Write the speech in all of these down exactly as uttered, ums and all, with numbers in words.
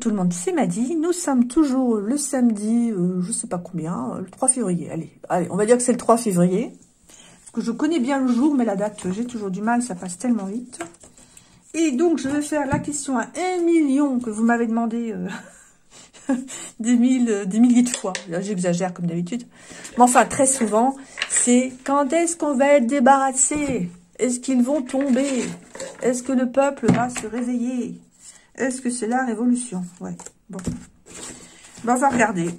Bonjour tout le monde, c'est Madi. Nous sommes toujours le samedi, euh, je sais pas combien, euh, le trois février. Allez, allez, on va dire que c'est le trois février. Parce que je connais bien le jour, mais la date, j'ai toujours du mal, ça passe tellement vite. Et donc, je vais faire la question à un million que vous m'avez demandé euh, des, mille, des milliers de fois. Là, j'exagère comme d'habitude. Mais enfin, très souvent, c'est quand est-ce qu'on va être débarrassé? Est-ce qu'ils vont tomber? Est-ce que le peuple va se réveiller? Est-ce que c'est la révolution? Ouais, bon. Ben, on va regarder.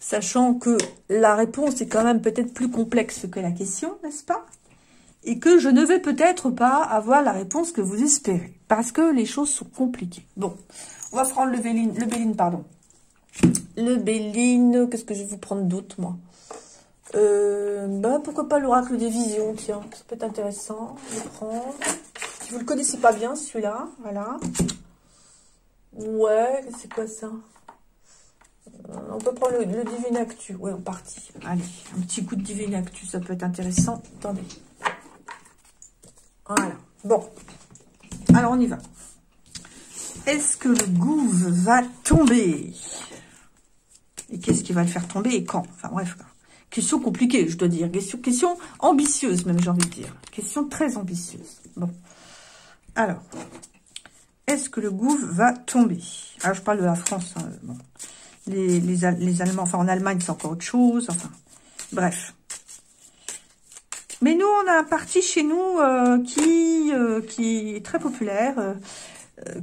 Sachant que la réponse est quand même peut-être plus complexe que la question, n'est-ce pas? Et que je ne vais peut-être pas avoir la réponse que vous espérez. Parce que les choses sont compliquées. Bon, on va prendre le Belline, le Belline, pardon. Le Belline, qu'est-ce que je vais vous prendre d'autre, moi? Euh, ben, pourquoi pas l'oracle des visions, tiens. Ça peut être intéressant. Je vais prendre... Si vous le connaissez pas bien, celui-là, voilà. Ouais, c'est quoi ça? On peut prendre le, le Divinactu. Ouais, on partit. Allez, un petit coup de Divinactu, ça peut être intéressant. Attendez. Voilà. Bon. Alors, on y va. Est-ce que le gouv va tomber? Et qu'est-ce qui va le faire tomber et quand? Enfin, bref. Question compliquée, je dois dire. Question, question ambitieuse, même, j'ai envie de dire. Question très ambitieuse. Bon. Alors, est-ce que le gouv va tomber? Alors, je parle de la France. Hein, bon. les, les, les Allemands, enfin, en Allemagne, c'est encore autre chose. Enfin, bref. Mais nous, on a un parti chez nous euh, qui, euh, qui est très populaire, euh,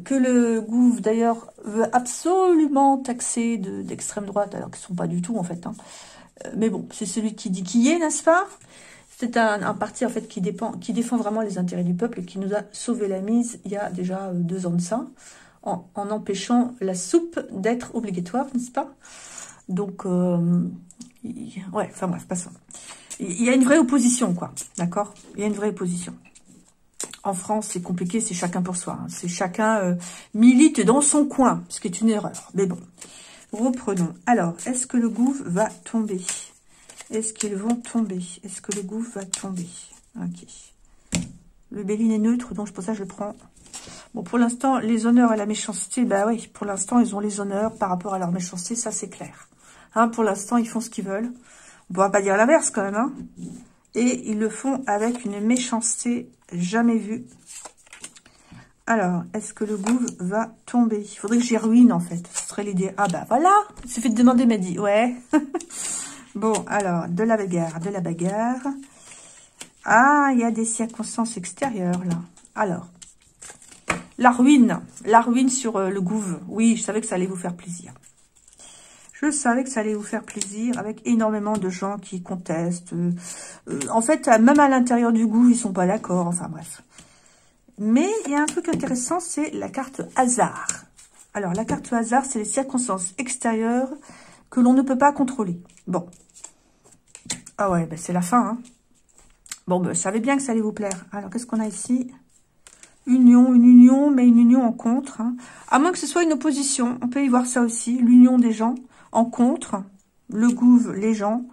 que le gouv, d'ailleurs, veut absolument taxer de, d'extrême droite, alors qu'ils ne sont pas du tout, en fait. Hein. Mais bon, c'est celui qui dit qui est, n'est-ce pas? C'est un, un parti en fait qui, dépend, qui défend vraiment les intérêts du peuple et qui nous a sauvé la mise il y a déjà deux ans de ça, en, en empêchant la soupe d'être obligatoire, n'est-ce pas? Donc, euh, ouais, enfin bref, passons. Il y a une vraie opposition, quoi, d'accord? Il y a une vraie opposition. En France, c'est compliqué, c'est chacun pour soi. Hein. C'est chacun euh, milite dans son coin, ce qui est une erreur, mais bon. Reprenons. Alors, est-ce que le gouv va tomber? Est-ce qu'ils vont tomber? Est-ce que le gouv va tomber? Ok. Le Belline est neutre, donc pour ça, je le prends. Bon, pour l'instant, les honneurs et la méchanceté, bah oui, pour l'instant, ils ont les honneurs par rapport à leur méchanceté, ça c'est clair. Hein, pour l'instant, ils font ce qu'ils veulent. On ne pourra pas dire l'inverse quand même. Hein. Et ils le font avec une méchanceté jamais vue. Alors, est-ce que le gouv va tomber? Il faudrait que j'y ruine, en fait. Ce serait l'idée. Ah, bah voilà. Il suffit de demander, m'a dit. Ouais. Bon, alors, de la bagarre, de la bagarre. Ah, il y a des circonstances extérieures, là. Alors, la ruine. La ruine sur euh, le gouv. Oui, je savais que ça allait vous faire plaisir. Je savais que ça allait vous faire plaisir avec énormément de gens qui contestent. Euh, euh, en fait, même à l'intérieur du gouv, ils sont pas d'accord. Enfin, bref. Mais il y a un truc intéressant, c'est la carte hasard. Alors, la carte hasard, c'est les circonstances extérieures que l'on ne peut pas contrôler. Bon. Ah ouais, ben c'est la fin. Hein. Bon, ben, je savais bien que ça allait vous plaire. Alors, qu'est-ce qu'on a ici? Union, une union, mais une union en contre. Hein. À moins que ce soit une opposition. On peut y voir ça aussi. L'union des gens en contre. Le gouv, les gens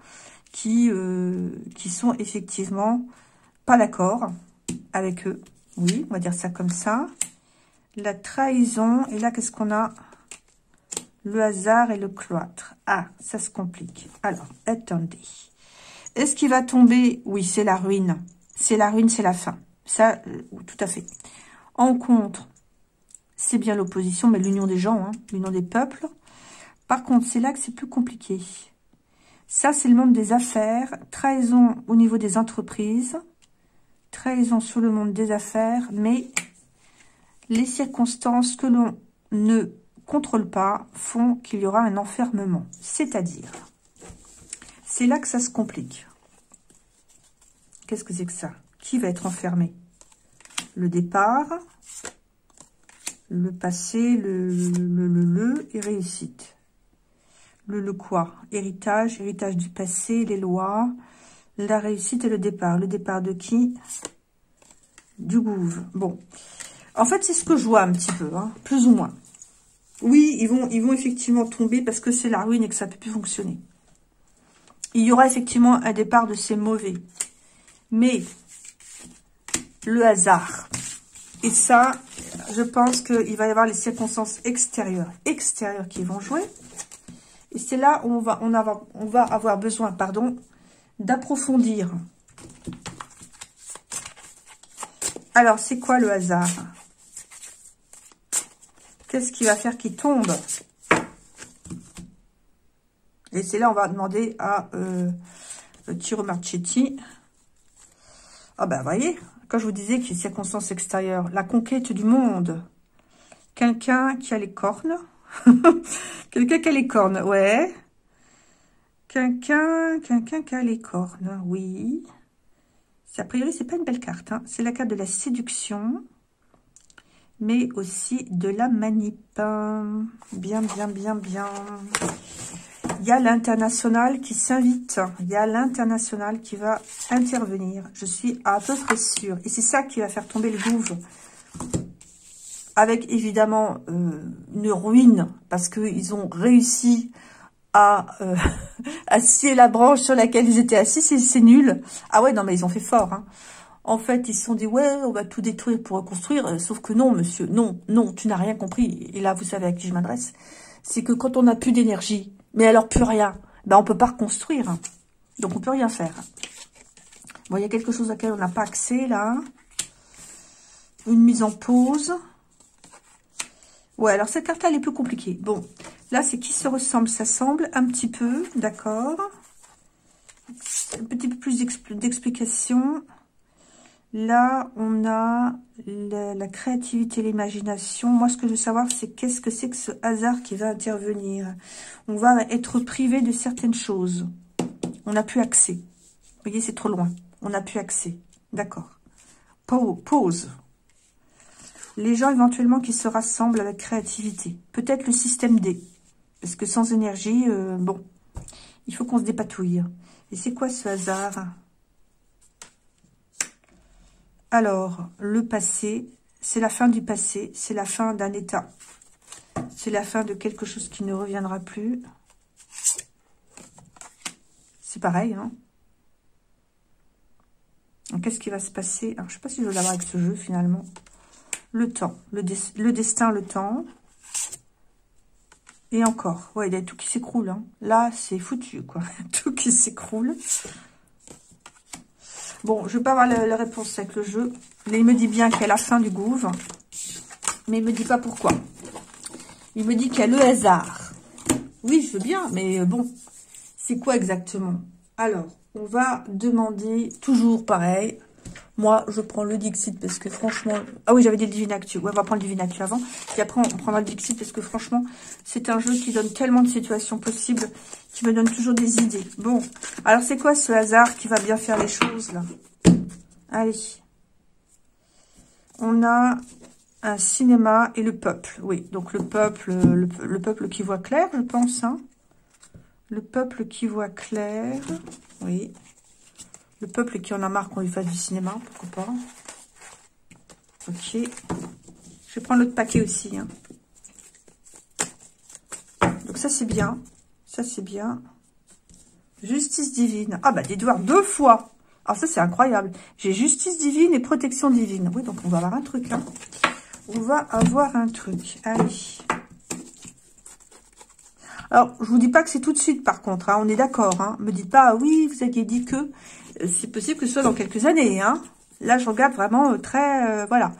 qui, euh, qui sont effectivement pas d'accord avec eux. Oui, on va dire ça comme ça. La trahison. Et là, qu'est-ce qu'on a? Le hasard et le cloître. Ah, ça se complique. Alors, attendez. Est-ce qu'il va tomber? Oui, c'est la ruine. C'est la ruine, c'est la fin. Ça, euh, tout à fait. En contre, c'est bien l'opposition, mais l'union des gens, hein, l'union des peuples. Par contre, c'est là que c'est plus compliqué. Ça, c'est le monde des affaires. Trahison au niveau des entreprises. Trahison sur le monde des affaires, mais les circonstances que l'on ne contrôle pas font qu'il y aura un enfermement. C'est-à-dire, c'est là que ça se complique. Qu'est-ce que c'est que ça? Qui va être enfermé? Le départ, le passé, le le, le, le et réussite. Le le quoi? Héritage, héritage du passé, les lois... La réussite et le départ. Le départ de qui? Du gouv. Bon. En fait, c'est ce que je vois un petit peu, hein, plus ou moins. Oui, ils vont, ils vont effectivement tomber parce que c'est la ruine et que ça ne peut plus fonctionner. Il y aura effectivement un départ de ces mauvais. Mais le hasard. Et ça, je pense qu'il va y avoir les circonstances extérieures, extérieures qui vont jouer. Et c'est là où on va, on avoir, on va avoir besoin, pardon, d'approfondir. Alors, c'est quoi le hasard? Qu'est-ce qui va faire qu'il tombe? Et c'est là on va demander à euh, Tiro Marchetti. Ah ben, voyez, quand je vous disais qu'il y a des circonstances extérieures, la conquête du monde. Quelqu'un qui a les cornes. Quelqu'un qui a les cornes, ouais. Quelqu'un quelqu'un qui a les cornes, oui. A priori, c'est pas une belle carte. Hein. C'est la carte de la séduction, mais aussi de la manip. Bien, bien, bien, bien. Il y a l'international qui s'invite. Il y a l'international qui va intervenir. Je suis à peu près sûre. Et c'est ça qui va faire tomber le gouffre. Avec, évidemment, euh, une ruine. Parce qu'ils ont réussi à, euh, à scier la branche sur laquelle ils étaient assis. C'est nul. Ah ouais, non, mais ils ont fait fort. Hein. En fait, ils se sont dit, ouais, on va tout détruire pour reconstruire. Sauf que non, monsieur. Non, non, tu n'as rien compris. Et là, vous savez à qui je m'adresse. C'est que quand on n'a plus d'énergie... Mais alors, plus rien. Ben, on ne peut pas reconstruire. Donc, on ne peut rien faire. Bon, il y a quelque chose à laquelle on n'a pas accès, là. Une mise en pause. Ouais, alors, cette carte-là, elle est plus compliquée. Bon, là, c'est qui se ressemble, ça semble un petit peu, d'accord. Un petit peu plus d'explications. Là, on a la, la créativité, l'imagination. Moi, ce que je veux savoir, c'est qu'est-ce que c'est que ce hasard qui va intervenir. On va être privé de certaines choses. On n'a plus accès. Vous voyez, c'est trop loin. On n'a plus accès. D'accord. Pause. Les gens éventuellement qui se rassemblent avec créativité. Peut-être le système D. Parce que sans énergie, euh, bon, il faut qu'on se dépatouille. Et c'est quoi ce hasard ? Alors, le passé, c'est la fin du passé, c'est la fin d'un état. C'est la fin de quelque chose qui ne reviendra plus. C'est pareil, hein. Qu'est-ce qui va se passer? Alors, je ne sais pas si je veux l'avoir avec ce jeu, finalement. Le temps, le, des le destin, le temps. Et encore. Ouais, il y a tout qui s'écroule, hein. Là, c'est foutu, quoi. Tout qui s'écroule. Bon, je ne vais pas avoir la, la réponse avec le jeu. Mais il me dit bien qu'il y a la fin du gouffre. Mais il ne me dit pas pourquoi. Il me dit qu'il y a le hasard. Oui, je veux bien, mais bon. C'est quoi exactement? Alors, on va demander toujours pareil. Moi, je prends le Dixit parce que franchement... Ah oui, j'avais dit le Divinactu. Ouais, on va prendre le Divinactu avant. Puis après, on prendra le Dixit parce que franchement, c'est un jeu qui donne tellement de situations possibles, qui me donne toujours des idées. Bon, alors c'est quoi ce hasard qui va bien faire les choses, là? Allez. On a un cinéma et le peuple. Oui, donc le peuple, le, le peuple qui voit clair, je pense. Hein. Le peuple qui voit clair. Oui. Le peuple qui en a marre qu'on lui fasse du cinéma, pourquoi pas. Ok. Je vais prendre l'autre paquet aussi. Hein. Donc ça, c'est bien. Ça, c'est bien. Justice divine. Ah, bah, d'Edouard deux fois. Alors ça, c'est incroyable. J'ai justice divine et protection divine. Oui, donc on va avoir un truc, hein. On va avoir un truc. Allez. Alors, je vous dis pas que c'est tout de suite, par contre. Hein. On est d'accord. Hein. Me dites pas, ah, oui, vous aviez dit que... C'est possible que ce soit dans quelques années. Hein. Là, je regarde vraiment très, euh, voilà,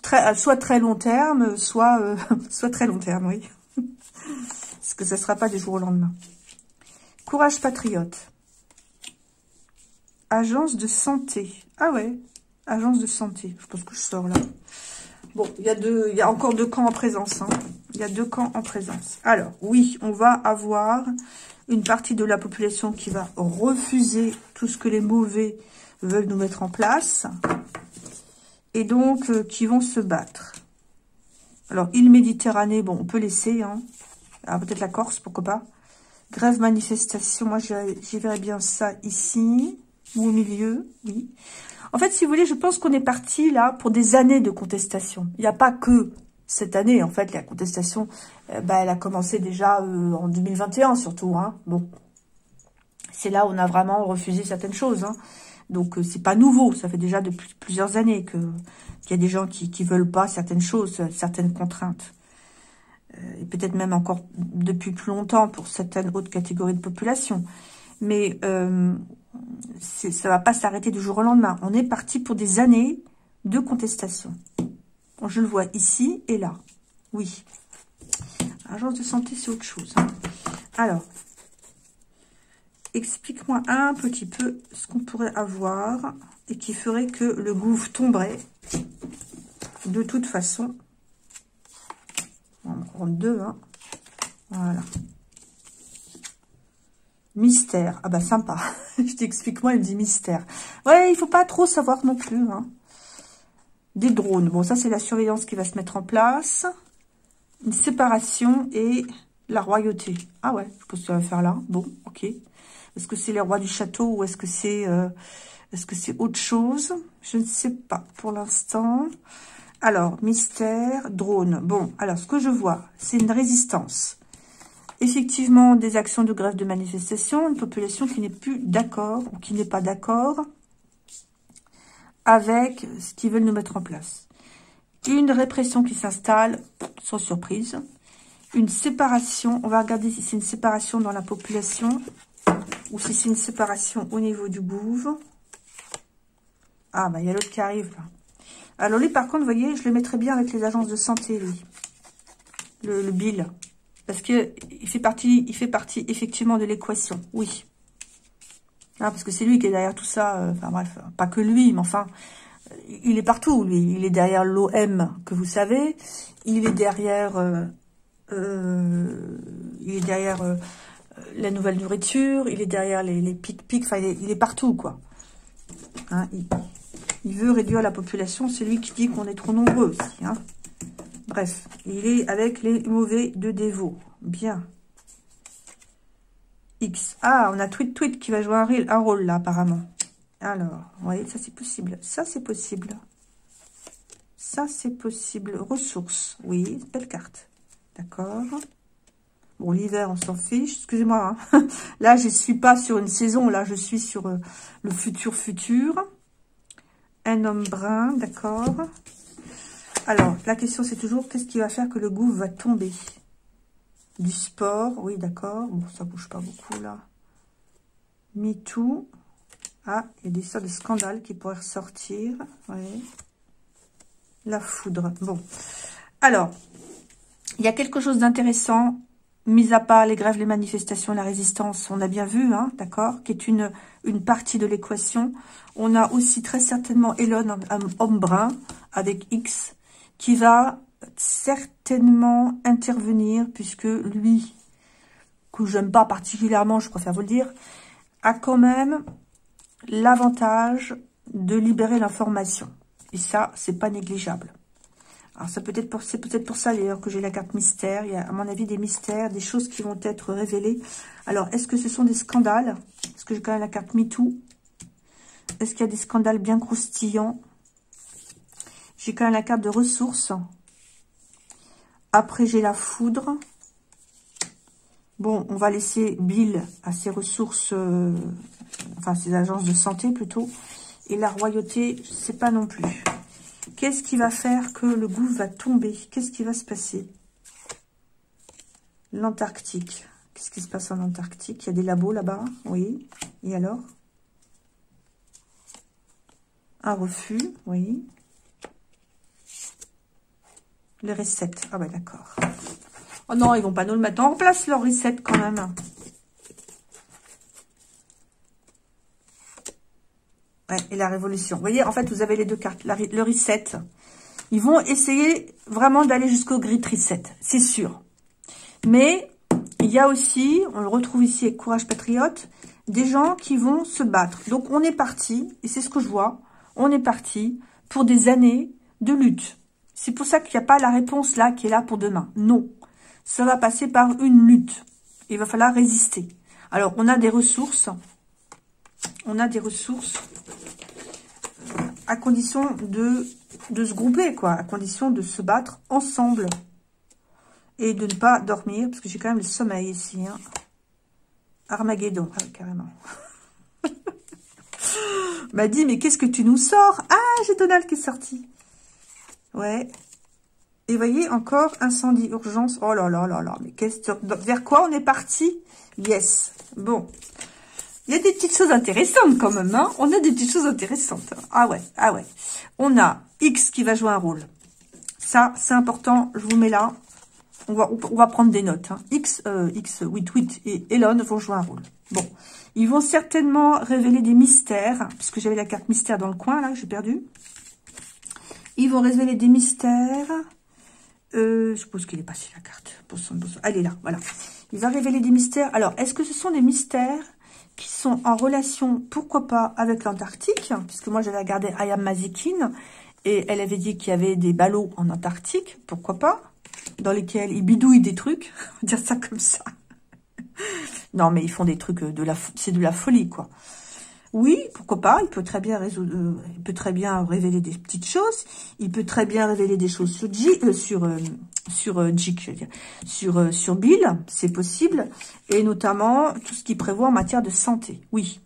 très, soit très long terme, soit, euh, soit très long terme, oui. Parce que ça ne sera pas du jour au lendemain. Courage patriote. Agence de santé. Ah ouais, agence de santé. Je pense que je sors là. Bon, il y a deux, il y a encore deux camps en présence. Hein. Il y a deux camps en présence. Alors, oui, on va avoir... une partie de la population qui va refuser tout ce que les mauvais veulent nous mettre en place. Et donc, euh, qui vont se battre. Alors, île Méditerranée, bon, on peut laisser. Hein. Ah, peut-être la Corse, pourquoi pas. Grève, manifestation, moi, j'y verrais bien ça ici. Ou au milieu, oui. En fait, si vous voulez, je pense qu'on est parti là pour des années de contestation. Il n'y a pas que... cette année, en fait, la contestation, euh, bah, elle a commencé déjà euh, en deux mille vingt et un, surtout. Hein. Bon, c'est là où on a vraiment refusé certaines choses. Hein. Donc, euh, c'est pas nouveau. Ça fait déjà depuis plusieurs années que qu'il y a des gens qui ne veulent pas certaines choses, certaines contraintes. Euh, et peut-être même encore depuis plus longtemps pour certaines autres catégories de population. Mais euh, ça ne va pas s'arrêter du jour au lendemain. On est parti pour des années de contestation. Je le vois ici et là. Oui. Agence de santé, c'est autre chose. Hein. Alors, explique-moi un petit peu ce qu'on pourrait avoir et qui ferait que le gouffre tomberait. De toute façon, on en prend deux. Hein. Voilà. Mystère. Ah bah sympa. Je t'explique moi, il me dit mystère. Ouais, il faut pas trop savoir non plus. Hein. Des drones. Bon, ça c'est la surveillance qui va se mettre en place. Une séparation et la royauté. Ah ouais, je pense que ça va faire là. Bon, ok. Est-ce que c'est les rois du château ou est-ce que c'est euh, est-ce que c'est autre chose? Je ne sais pas pour l'instant. Alors, mystère, drone. Bon, alors ce que je vois, c'est une résistance. Effectivement, des actions de grève, de manifestation, une population qui n'est plus d'accord ou qui n'est pas d'accord avec ce qu'ils veulent nous mettre en place. Une répression qui s'installe, sans surprise. Une séparation, on va regarder si c'est une séparation dans la population ou si c'est une séparation au niveau du gouffre. Ah, bah, il y a l'autre qui arrive, là. Alors, lui, par contre, vous voyez, je le mettrais bien avec les agences de santé, lui. Le, le Bill. Parce que il fait partie, il fait partie effectivement de l'équation, oui. Ah, parce que c'est lui qui est derrière tout ça. Euh, enfin, bref, pas que lui, mais enfin... Il est partout, lui. Il est derrière l'O M, que vous savez. Il est derrière, euh, euh, il est derrière euh, la nouvelle nourriture. Il est derrière les, les pic-pic. Enfin, il est, il est partout, quoi. Hein, il, il veut réduire la population. C'est lui qui dit qu'on est trop nombreux. Hein. Bref, il est avec les mauvais de dévots. Bien. X. Ah, on a Tweet Tweet qui va jouer un, un rôle, là, apparemment. Alors, vous voyez, ça c'est possible. Ça c'est possible. Ça c'est possible. Ressources. Oui, belle carte. D'accord. Bon, l'hiver, on s'en fiche. Excusez-moi. Hein. Là, je ne suis pas sur une saison. Là, je suis sur euh, le futur futur. Un homme brun. D'accord. Alors, la question c'est toujours, qu'est-ce qui va faire que le gouffre va tomber? Du sport. Oui, d'accord. Bon, ça bouge pas beaucoup là. MeToo. Ah, il y a des sortes de scandales qui pourraient ressortir. Ouais. La foudre. Bon. Alors, il y a quelque chose d'intéressant, mis à part les grèves, les manifestations, la résistance, on a bien vu, hein, d'accord, qui est une, une partie de l'équation. On a aussi très certainement Elon, un homme brun, avec X, qui va certainement intervenir, puisque lui, que j'aime pas particulièrement, je préfère vous le dire, a quand même... l'avantage de libérer l'information. Et ça, c'est pas négligeable. Alors, c'est peut-être pour, c'est peut-être pour ça, d'ailleurs, que j'ai la carte mystère. Il y a, à mon avis, des mystères, des choses qui vont être révélées. Alors, est-ce que ce sont des scandales? Est-ce que j'ai quand même la carte MeToo? Est-ce qu'il y a des scandales bien croustillants? J'ai quand même la carte de ressources. Après, j'ai la foudre. Bon, on va laisser Bill à ses ressources... Euh, enfin, ces agences de santé, plutôt. Et la royauté, je ne sais pas non plus. Qu'est-ce qui va faire que le gouffre va tomber? Qu'est-ce qui va se passer? L'Antarctique. Qu'est-ce qui se passe en Antarctique? Il y a des labos là-bas, oui. Et alors? Un refus, oui. Les resets. Ah bah d'accord. Oh non, ils vont pas nous le mettre en place, leur reset, quand même. Ouais, et la révolution. Vous voyez, en fait, vous avez les deux cartes. La, le reset. Ils vont essayer vraiment d'aller jusqu'au grid reset. C'est sûr. Mais il y a aussi, on le retrouve ici avec Courage Patriote, des gens qui vont se battre. Donc, on est parti, et c'est ce que je vois, on est parti pour des années de lutte. C'est pour ça qu'il n'y a pas la réponse là qui est là pour demain. Non. Ça va passer par une lutte. Il va falloir résister. Alors, on a des ressources. On a des ressources à condition de, de se grouper, quoi, à condition de se battre ensemble et de ne pas dormir, parce que j'ai quand même le sommeil ici, hein. Armageddon, ah, carrément. m'a dit, mais qu'est-ce que tu nous sors? Ah, j'ai Donald qui est sorti. Ouais. Et voyez, encore incendie, urgence. Oh là là là là, mais qu'est-ce vers quoi on est parti? Yes. Bon. Il y a des petites choses intéressantes quand même, hein. On a des petites choses intéressantes. Ah ouais, ah ouais. On a X qui va jouer un rôle. Ça, c'est important. Je vous mets là. On va, on va prendre des notes. Hein. X, euh, X, huit huit et Elon vont jouer un rôle. Bon. Ils vont certainement révéler des mystères. Parce que j'avais la carte mystère dans le coin, là, que j'ai perdu. Ils vont révéler des mystères. Euh, je suppose qu'il est passé la carte. Elle est là, voilà. Il va révéler des mystères. Alors, est-ce que ce sont des mystères qui sont en relation, pourquoi pas, avec l'Antarctique? Puisque moi, j'avais regardé Ayam Mazikine. Et elle avait dit qu'il y avait des ballots en Antarctique. Pourquoi pas? Dans lesquels ils bidouillent des trucs. On va dire ça comme ça. Non, mais ils font des trucs de la... C'est de la folie, quoi. Oui, pourquoi pas. Il peut très bien résoudre, euh, il peut très bien révéler des petites choses. Il peut très bien révéler des choses sur G, euh, sur euh, sur euh, G, je veux dire, sur euh, sur Bill, c'est possible, et notamment tout ce qu'il prévoit en matière de santé. Oui,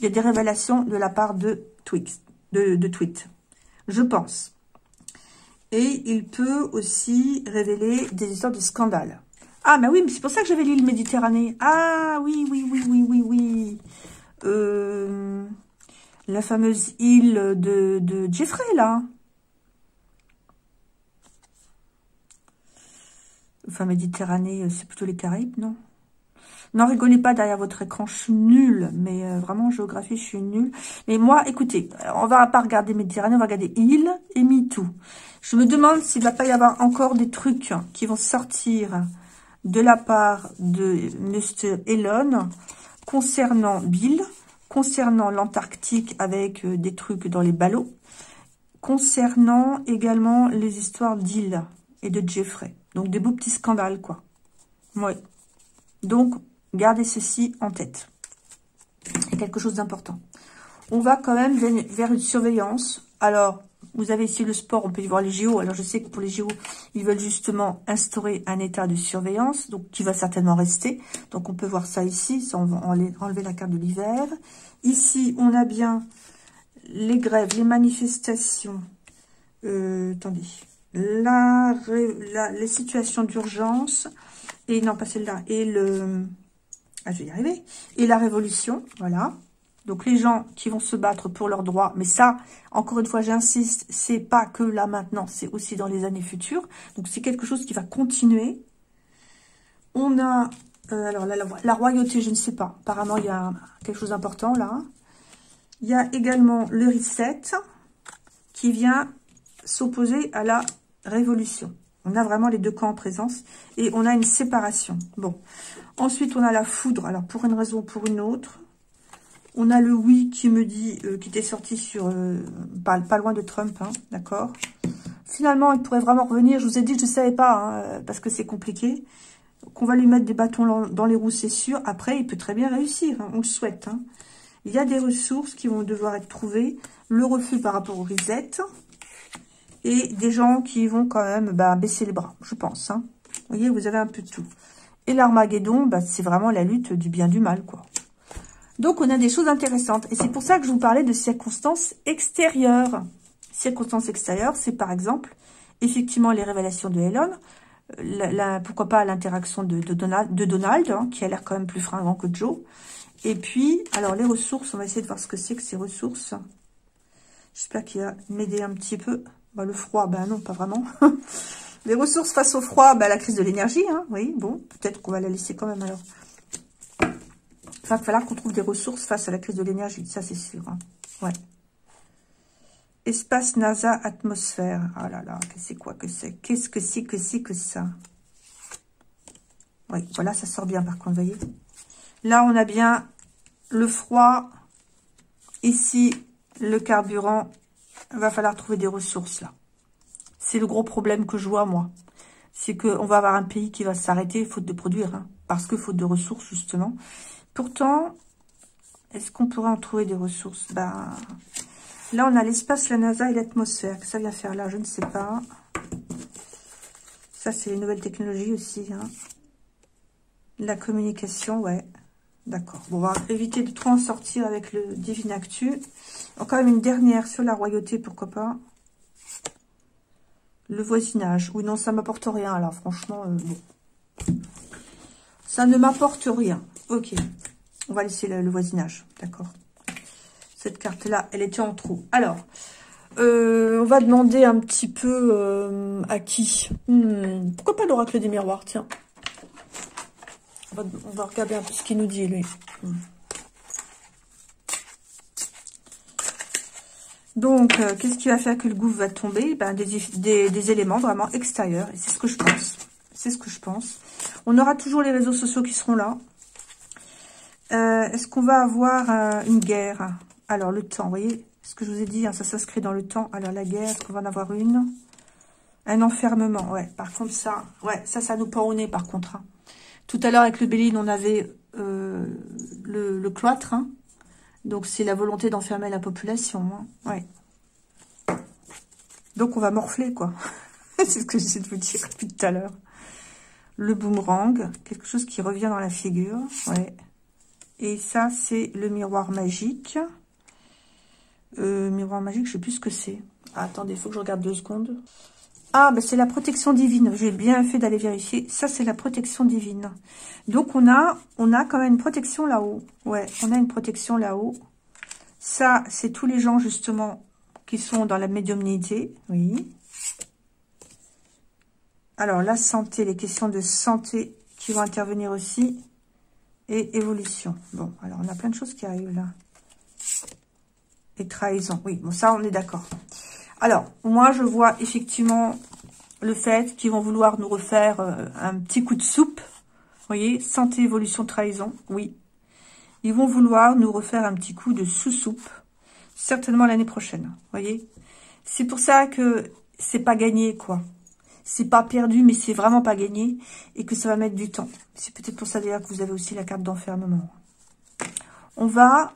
il y a des révélations de la part de Twix, de, de Tweet, je pense. Et il peut aussi révéler des histoires de scandales. Ah, mais oui, mais c'est pour ça que j'avais l'île Méditerranée. Ah oui, oui, oui, oui, oui, oui. Euh, la fameuse île de, de Jeffrey, là. Enfin, Méditerranée, c'est plutôt les Caraïbes, non? Non, rigolez pas derrière votre écran, je suis nulle. Mais euh, vraiment, en géographie, je suis nulle. Mais moi, écoutez, on va pas regarder Méditerranée, on va regarder île et MeToo. Je me demande s'il va pas y avoir encore des trucs qui vont sortir de la part de monsieur Elon, concernant Bill, concernant l'Antarctique avec des trucs dans les ballots, concernant également les histoires d'Hill et de Jeffrey. Donc, des beaux petits scandales, quoi. Ouais. Donc, gardez ceci en tête. C'est quelque chose d'important. On va quand même vers une surveillance. Alors, vous avez ici le sport, on peut y voir les J O. Alors, je sais que pour les J O, ils veulent justement instaurer un état de surveillance, donc qui va certainement rester. Donc, on peut voir ça ici. Ça, on va enlever la carte de l'hiver. Ici, on a bien les grèves, les manifestations. Euh, attendez. La, la, les situations d'urgence. Et non, pas celle-là. Et le... Ah, je vais y arriver. Et la révolution, voilà. Donc, les gens qui vont se battre pour leurs droits, mais ça, encore une fois, j'insiste, c'est pas que là maintenant, c'est aussi dans les années futures. Donc, c'est quelque chose qui va continuer. On a, euh, alors la, la, la royauté, je ne sais pas. Apparemment, il y a quelque chose d'important là. Il y a également le reset qui vient s'opposer à la révolution. On a vraiment les deux camps en présence et on a une séparation. Bon, ensuite, on a la foudre. Alors, pour une raison ou pour une autre. On a le oui qui me dit, euh, qui était sorti sur, euh, pas, pas loin de Trump, hein, d'accord. Finalement, il pourrait vraiment revenir. Je vous ai dit, je ne savais pas, hein, parce que c'est compliqué. Qu'on va lui mettre des bâtons dans les roues, c'est sûr. Après, il peut très bien réussir, hein, on le souhaite. Hein. Il y a des ressources qui vont devoir être trouvées. Le refus par rapport aux risettes. Et des gens qui vont quand même bah, baisser les bras, je pense. Hein. Vous voyez, vous avez un peu de tout. Et l'Armageddon, bah, c'est vraiment la lutte du bien du mal, quoi. Donc, on a des choses intéressantes. Et c'est pour ça que je vous parlais de circonstances extérieures. Circonstances extérieures, c'est par exemple, effectivement, les révélations de Elon. La, la, pourquoi pas l'interaction de, de Donald, de Donald hein, qui a l'air quand même plus fringant que Joe. Et puis, alors, les ressources. On va essayer de voir ce que c'est que ces ressources. J'espère qu'il va m'aider un petit peu. Bah, le froid, ben bah, non, pas vraiment. Les ressources face au froid, bah, la crise de l'énergie. Hein, oui, bon, peut-être qu'on va la laisser quand même, alors. Enfin, il va falloir qu'on trouve des ressources face à la crise de l'énergie. Ça, c'est sûr. Hein. Ouais. Espace NASA atmosphère. Ah là là, c'est quoi que c'est? Qu'est-ce que c'est que c'est que ça? Oui, voilà, ça sort bien par contre, vous voyez. Là, on a bien le froid. Ici, le carburant. Il va falloir trouver des ressources, là. C'est le gros problème que je vois, moi. C'est qu'on va avoir un pays qui va s'arrêter faute de produire. Hein, parce que faute de ressources, justement. Pourtant, est-ce qu'on pourrait en trouver des ressources? Ben, là, on a l'espace, la NASA et l'atmosphère. Qu'est-ce que ça vient faire là? Je ne sais pas. Ça, c'est les nouvelles technologies aussi. Hein. La communication, ouais. D'accord. Bon, on va éviter de trop en sortir avec le Divinactu. Encore une dernière sur la royauté, pourquoi pas. Le voisinage. Oui, non, ça m'apporte rien. Alors, franchement, euh, bon. Ça ne m'apporte rien. Ok. On va laisser le, le voisinage. D'accord. Cette carte-là, elle était en trou. Alors, euh, on va demander un petit peu euh, à qui. Hmm, pourquoi pas l'oracle des miroirs, tiens. On va, on va regarder un peu ce qu'il nous dit, lui. Hmm. Donc, euh, qu'est-ce qui va faire que le gouffre va tomber? Ben, des, des, des éléments vraiment extérieurs. Et c'est ce que je pense. C'est ce que je pense. On aura toujours les réseaux sociaux qui seront là. Euh, Est-ce qu'on va avoir euh, une guerre? Alors, le temps, vous voyez ce que je vous ai dit, hein, ça s'inscrit dans le temps. Alors, la guerre, est-ce qu'on va en avoir une? Un enfermement, ouais. Par contre, ça, ouais, ça, ça nous pend au nez, par contre. Hein. Tout à l'heure, avec le Belline, on avait euh, le, le cloître, hein. Donc, c'est la volonté d'enfermer la population. Hein. Ouais. Donc, on va morfler, quoi. C'est ce que j'essaie de vous dire depuis tout à l'heure. Le boomerang, quelque chose qui revient dans la figure. Ouais. Et ça, c'est le miroir magique. Euh, miroir magique, je ne sais plus ce que c'est. Ah, attendez, il faut que je regarde deux secondes. Ah, ben c'est la protection divine. J'ai bien fait d'aller vérifier. Ça, c'est la protection divine. Donc, on a, on a quand même une protection là-haut. Ouais, on a une protection là-haut. Ça, c'est tous les gens, justement, qui sont dans la médiumnité. Oui. Alors, la santé, les questions de santé qui vont intervenir aussi. Et évolution. Bon, alors, on a plein de choses qui arrivent, là. Et trahison. Oui, bon, ça, on est d'accord. Alors, moi, je vois effectivement le fait qu'ils vont vouloir nous refaire euh, un petit coup de soupe. Vous voyez, santé, évolution, trahison, oui. Ils vont vouloir nous refaire un petit coup de sous-soupe, certainement l'année prochaine, vous voyez. C'est pour ça que c'est pas gagné, quoi. C'est pas perdu, mais c'est vraiment pas gagné et que ça va mettre du temps. C'est peut-être pour ça, d'ailleurs, que vous avez aussi la carte d'enfermement. On va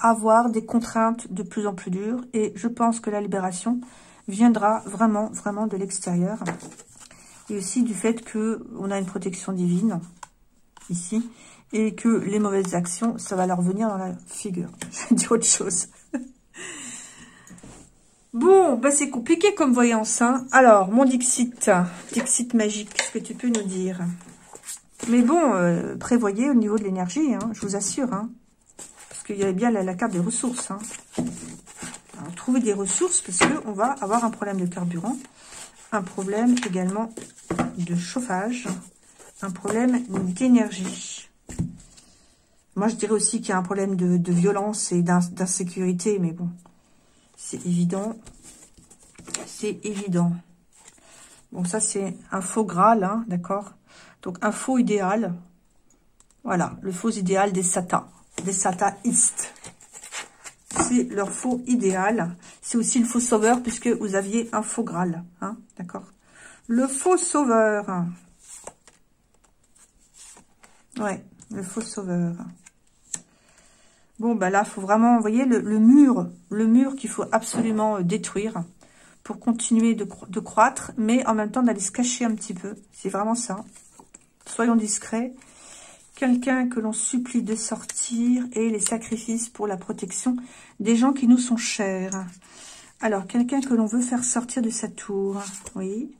avoir des contraintes de plus en plus dures et je pense que la libération viendra vraiment vraiment de l'extérieur et aussi du fait que on a une protection divine ici et que les mauvaises actions, ça va leur venir dans la figure. Je vais dire autre chose. Bon, ben c'est compliqué comme voyance, hein. Alors, mon Dixit, Dixit magique, qu'est-ce que tu peux nous dire? Mais bon, euh, prévoyez au niveau de l'énergie, hein, je vous assure, hein. Il y avait bien la, la carte des ressources. Hein. Alors, trouver des ressources parce qu'on va avoir un problème de carburant, un problème également de chauffage, un problème d'énergie. Moi, je dirais aussi qu'il y a un problème de, de violence et d'insécurité, mais bon, c'est évident. C'est évident. Bon, ça, c'est un faux Graal, hein, d'accord? Donc, un faux idéal. Voilà, le faux idéal des Satans. Des satanistes. C'est leur faux idéal. C'est aussi le faux sauveur, puisque vous aviez un faux Graal. Hein, d'accord. Le faux sauveur. Ouais, le faux sauveur. Bon, ben là, il faut vraiment, vous voyez, le, le mur, le mur qu'il faut absolument détruire pour continuer de, de croître, mais en même temps d'aller se cacher un petit peu. C'est vraiment ça. Soyons discrets. Quelqu'un que l'on supplie de sortir et les sacrifices pour la protection des gens qui nous sont chers. Alors, quelqu'un que l'on veut faire sortir de sa tour. Oui.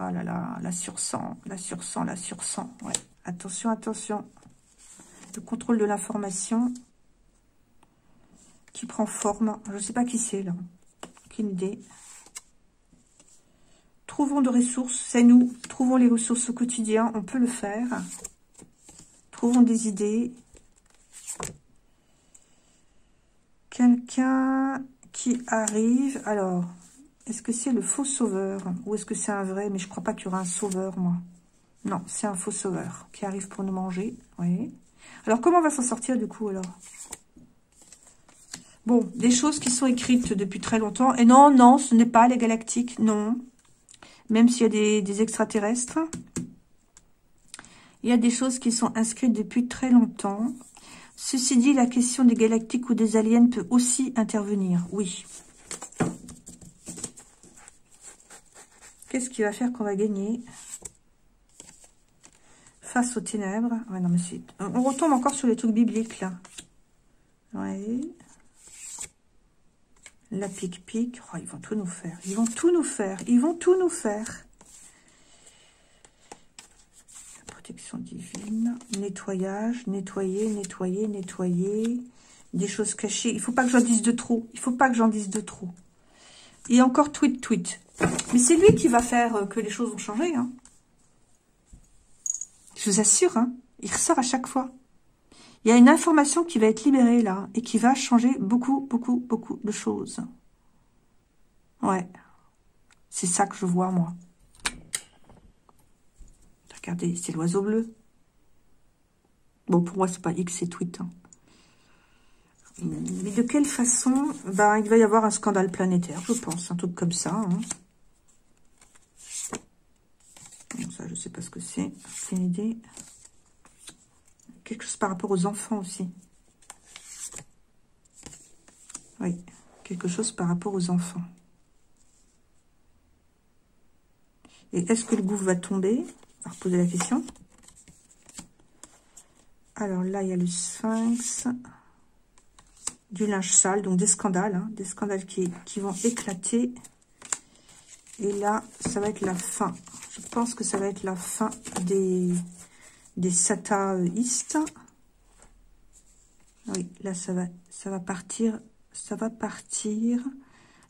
Ah là là, la sur cent, la sur cent, la sur cent. Ouais. Attention, attention. Le contrôle de l'information qui prend forme. Je ne sais pas qui c'est, là. Aucune idée. Trouvons de ressources. C'est nous. Trouvons les ressources au quotidien. On peut le faire. Trouvons des idées. Quelqu'un qui arrive. Alors, est-ce que c'est le faux sauveur ou est-ce que c'est un vrai? Mais je crois pas qu'il y aura un sauveur, moi. Non, c'est un faux sauveur qui arrive pour nous manger. Oui. Alors, comment on va s'en sortir du coup, alors? Bon, des choses qui sont écrites depuis très longtemps. Et non, non, ce n'est pas les galactiques, non. Même s'il y a des, des extraterrestres. Il y a des choses qui sont inscrites depuis très longtemps. Ceci dit, la question des galactiques ou des aliens peut aussi intervenir. Oui. Qu'est-ce qui va faire qu'on va gagner? Face aux ténèbres. Ouais, non, mais on retombe encore sur les trucs bibliques, là. Ouais. La pique-pique. Oh, ils vont tout nous faire. Ils vont tout nous faire. Ils vont tout nous faire. La protection divine. Nettoyage. Nettoyer, nettoyer, nettoyer. Des choses cachées. Il ne faut pas que j'en dise de trop. Il ne faut pas que j'en dise de trop. Et encore tweet, tweet. Mais c'est lui qui va faire que les choses vont changer, hein. Je vous assure, hein, il ressort à chaque fois. Il y a une information qui va être libérée là et qui va changer beaucoup, beaucoup, beaucoup de choses. Ouais, c'est ça que je vois, moi. Regardez, c'est l'oiseau bleu. Bon, pour moi, c'est pas X, c'est tweet. Hein. Mais de quelle façon? Ben, il va y avoir un scandale planétaire, je pense, un truc comme ça. Hein. Bon, ça, je ne sais pas ce que c'est. C'est une idée. Quelque chose par rapport aux enfants aussi. Oui, quelque chose par rapport aux enfants. Et est-ce que le gouffre va tomber? On va reposer la question. Alors là, il y a le sphinx. Du linge sale, donc des scandales. Hein, des scandales qui, qui vont éclater. Et là, ça va être la fin. Je pense que ça va être la fin des, des satanistes. Oui, là, ça va, ça va partir, ça va partir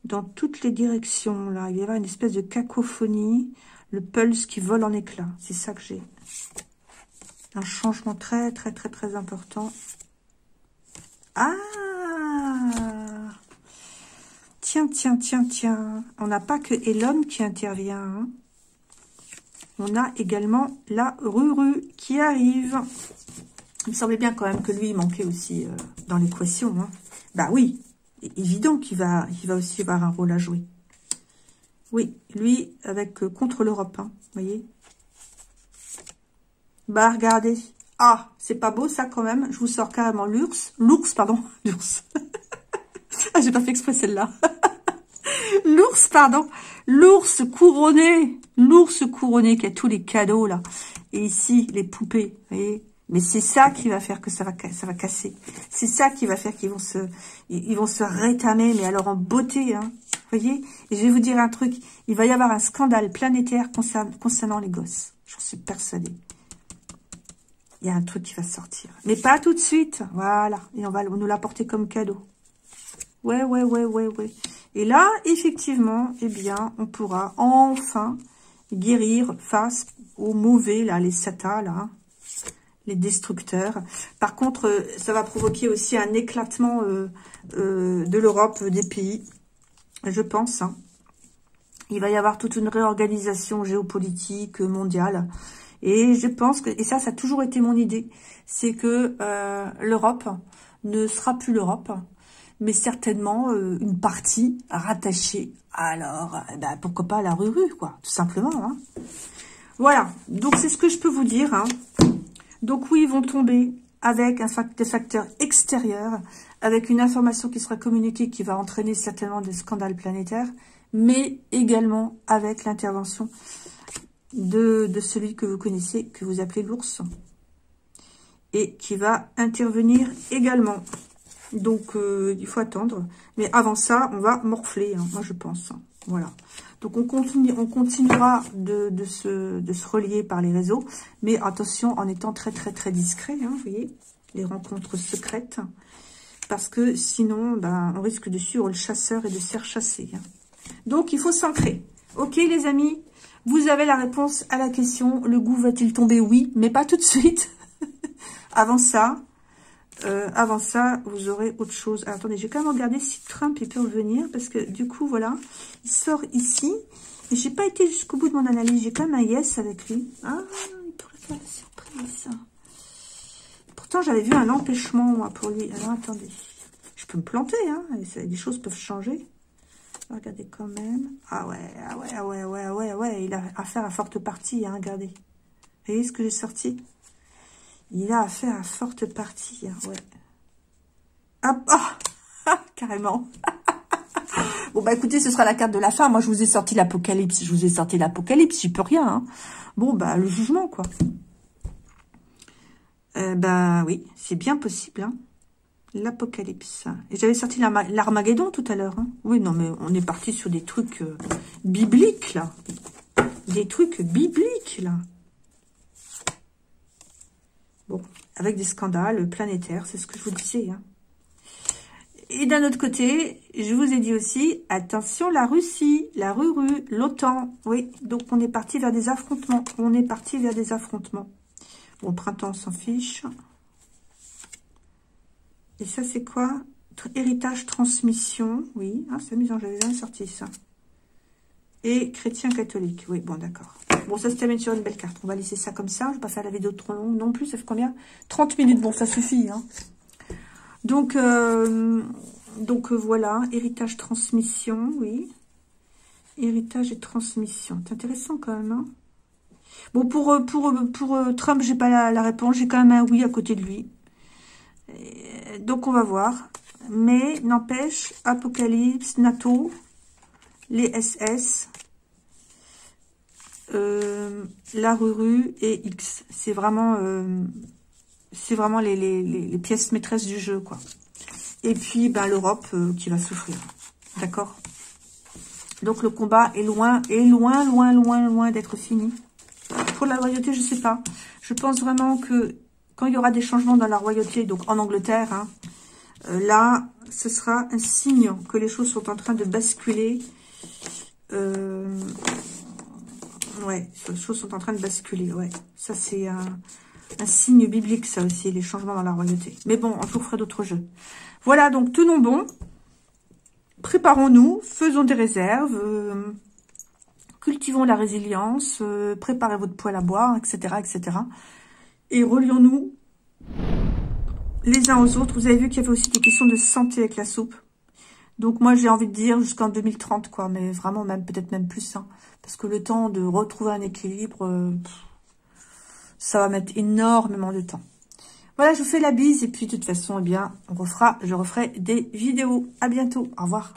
dans toutes les directions. Là, il va y avoir une espèce de cacophonie, le pulse qui vole en éclats. C'est ça que j'ai. Un changement très, très, très, très important. Ah! Tiens, tiens, tiens, tiens. On n'a pas que Elon qui intervient, hein. On a également la Ruru qui arrive. Il me semblait bien quand même que lui, il manquait aussi euh, dans l'équation. Hein. Bah oui, évident qu'il va, il va aussi avoir un rôle à jouer. Oui, lui, avec euh, contre l'Europe, hein, voyez. Bah regardez. Ah, c'est pas beau ça quand même. Je vous sors carrément l'ours. L'ours, pardon. L'ours. Ah, j'ai pas fait exprès celle-là. L'ours, pardon. L'ours couronné. L'ours couronné qui a tous les cadeaux, là. Et ici, les poupées, vous voyez. Mais c'est ça qui va faire que ça va, ça va casser. C'est ça qui va faire qu'ils vont se, ils vont se rétamer, mais alors en beauté, hein. Vous voyez. Et je vais vous dire un truc. Il va y avoir un scandale planétaire concernant, concernant les gosses. J'en suis persuadée. Il y a un truc qui va sortir. Mais pas tout de suite. Voilà. Et on va nous l'apporter comme cadeau. Ouais, ouais, ouais, ouais, ouais. Et là, effectivement, eh bien, on pourra enfin guérir face aux mauvais, là, les satas, là, les destructeurs. Par contre, ça va provoquer aussi un éclatement euh, euh, de l'Europe, des pays, je pense. Hein. Il va y avoir toute une réorganisation géopolitique mondiale. Et je pense que, et ça, ça a toujours été mon idée, c'est que euh, l'Europe ne sera plus l'Europe, mais certainement euh, une partie rattachée. Alors, eh ben, pourquoi pas à la Ruru, quoi, tout simplement. Hein. Voilà, donc c'est ce que je peux vous dire. Hein. Donc oui, ils vont tomber avec un fact- des facteurs extérieurs, avec une information qui sera communiquée, qui va entraîner certainement des scandales planétaires, mais également avec l'intervention de, de celui que vous connaissez, que vous appelez l'ours, et qui va intervenir également. Donc, euh, il faut attendre. Mais avant ça, on va morfler, hein, moi, je pense. Voilà. Donc, on, continue, on continuera de, de, se, de se relier par les réseaux. Mais attention, en étant très, très, très discret, hein, vous voyez, les rencontres secrètes. Parce que sinon, ben, on risque de suivre le chasseur et de se faire chasser. Hein. Donc, il faut s'ancrer. OK, les amis, vous avez la réponse à la question. Le goût va-t-il tomber? Oui, mais pas tout de suite. Avant ça... Euh, avant ça, vous aurez autre chose. Alors, attendez, j'ai quand même regardé si Trump il peut revenir, parce que du coup, voilà, il sort ici. Mais j'ai pas été jusqu'au bout de mon analyse. J'ai quand même un yes avec lui. Ah, il pourrait faire la surprise. Pourtant, j'avais vu un empêchement, moi, pour lui. Alors, attendez, je peux me planter, hein. Des choses peuvent changer. Regardez quand même. Ah ouais, ah ouais, ah ouais, ouais, ouais, ouais. Il a affaire à forte partie, hein, regardez. Vous voyez ce que j'ai sorti? Il a affaire à forte partie. Hein, ouais. Ah, oh, carrément. Bon, bah écoutez, ce sera la carte de la fin. Moi, je vous ai sorti l'apocalypse. Je vous ai sorti l'apocalypse. J'y peux rien. Hein. Bon, bah, le jugement, quoi. Euh, bah oui, c'est bien possible, hein. L'Apocalypse. Et j'avais sorti l'Armageddon tout à l'heure. Hein. Oui, non, mais on est parti sur des trucs euh, bibliques, là. Des trucs bibliques, là. Bon, avec des scandales planétaires, c'est ce que je vous disais. Hein. Et d'un autre côté, je vous ai dit aussi, attention, la Russie, la Ruru, l'OTAN. Oui, donc on est parti vers des affrontements. On est parti vers des affrontements. Bon, printemps, on s'en fiche. Et ça, c'est quoi? Héritage, transmission. Oui, hein, c'est amusant, j'avais jamais sorti ça. Et chrétien catholique. Oui, bon, d'accord. Bon, ça se termine sur une belle carte. On va laisser ça comme ça. Je ne vais pas faire la vidéo trop longue non plus. Ça fait combien? trente minutes. Bon, ça suffit. Hein. Donc, euh, donc euh, voilà. Héritage, transmission. Oui. Héritage et transmission. C'est intéressant quand même. Hein. Bon, pour, pour, pour, pour Trump, j'ai pas la, la réponse. J'ai quand même un oui à côté de lui. Donc, on va voir. Mais, n'empêche, Apocalypse, NATO, les S S, euh, la Ruru et X. C'est vraiment, euh, c'est vraiment les, les, les, les pièces maîtresses du jeu, quoi. Et puis, ben, l'Europe euh, qui va souffrir. D'accord? Donc, le combat est loin, est loin, loin, loin, loin d'être fini. Pour la loyauté, je sais pas. Je pense vraiment que quand il y aura des changements dans la royauté, donc en Angleterre, hein, euh, là, ce sera un signe que les choses sont en train de basculer. Euh, ouais, les choses sont en train de basculer, ouais. Ça, c'est un, un signe biblique, ça aussi, les changements dans la royauté. Mais bon, on fera d'autres jeux. Voilà, donc, tenons bon. Préparons-nous, faisons des réserves. Euh, cultivons la résilience. Euh, préparez votre poêle à boire, et cetera, et cetera, et relions-nous les uns aux autres. Vous avez vu qu'il y avait aussi des questions de santé avec la soupe. Donc moi, j'ai envie de dire jusqu'en deux mille trente, quoi. Mais vraiment, même peut-être même plus. Hein, parce que le temps de retrouver un équilibre, euh, ça va mettre énormément de temps. Voilà, je vous fais la bise. Et puis, de toute façon, eh bien, on refera, je referai des vidéos. À bientôt. Au revoir.